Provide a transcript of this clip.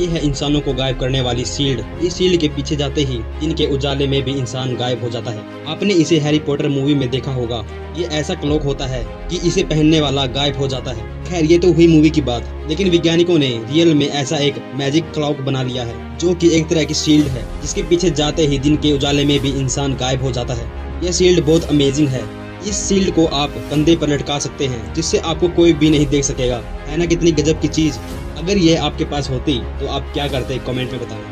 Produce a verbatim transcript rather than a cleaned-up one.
ये है इंसानों को गायब करने वाली सील्ड। इस सील्ड के पीछे जाते ही इनके उजाले में भी इंसान गायब हो जाता है। आपने इसे हैरी पॉटर मूवी में देखा होगा। ये ऐसा क्लोक होता है कि इसे पहनने वाला गायब हो जाता है। खैर ये तो हुई मूवी की बात, लेकिन वैज्ञानिकों ने रियल में ऐसा एक मैजिक क्लॉक बना लिया है जो कि एक तरह की शील्ड है, जिसके पीछे जाते ही दिन के उजाले में भी इंसान गायब हो जाता है। यह शील्ड बहुत अमेजिंग है। इस शील्ड को आप कंधे पर लटका सकते हैं, जिससे आपको कोई भी नहीं देख सकेगा। है ना कितनी गजब की चीज। अगर ये आपके पास होती तो आप क्या करते, कमेंट में बताएं।